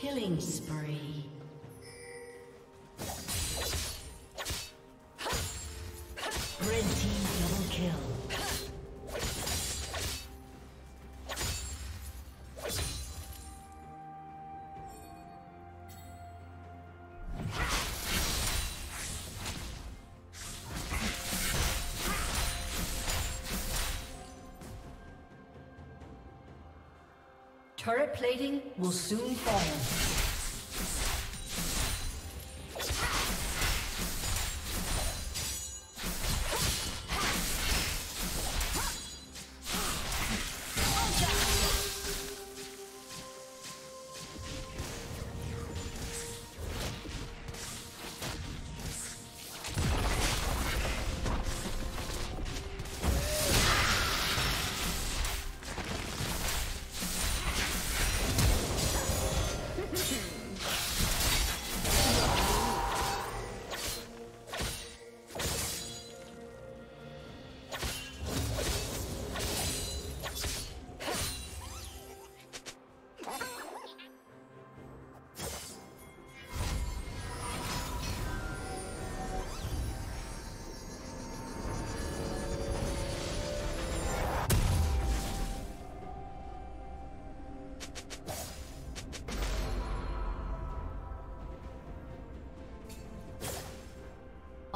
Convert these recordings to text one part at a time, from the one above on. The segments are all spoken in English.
Killing spree. Red team double kill. Turret plating will soon fall.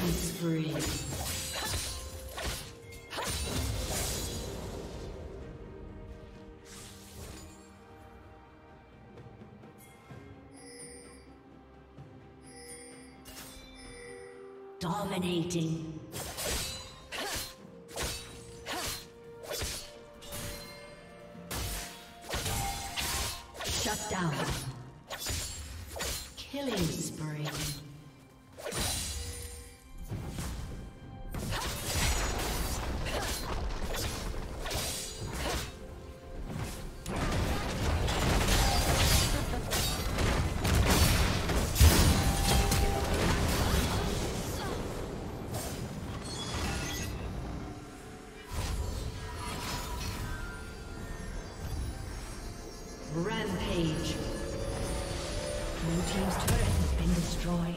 Spree. Dominating. Shut down. Killing spree. Rampage. Blue team's turret has been destroyed.